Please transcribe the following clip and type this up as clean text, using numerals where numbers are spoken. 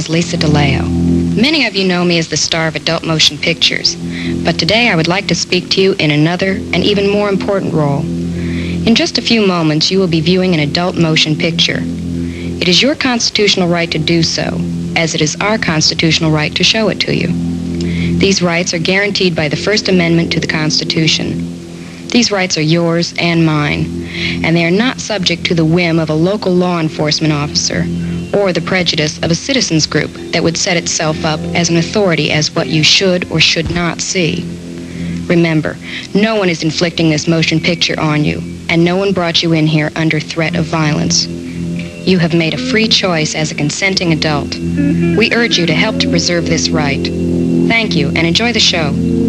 is Lisa DeLeeuw. Many of you know me as the star of adult motion pictures, but today I would like to speak to you in another and even more important role. In just a few moments, you will be viewing an adult motion picture. It is your constitutional right to do so, as it is our constitutional right to show it to you. These rights are guaranteed by the First Amendment to the Constitution. These rights are yours and mine, and they are not subject to the whim of a local law enforcement officer or the prejudice of a citizens group that would set itself up as an authority as what you should or should not see. Remember, no one is inflicting this motion picture on you, and no one brought you in here under threat of violence. You have made a free choice as a consenting adult. We urge you to help to preserve this right. Thank you, and enjoy the show.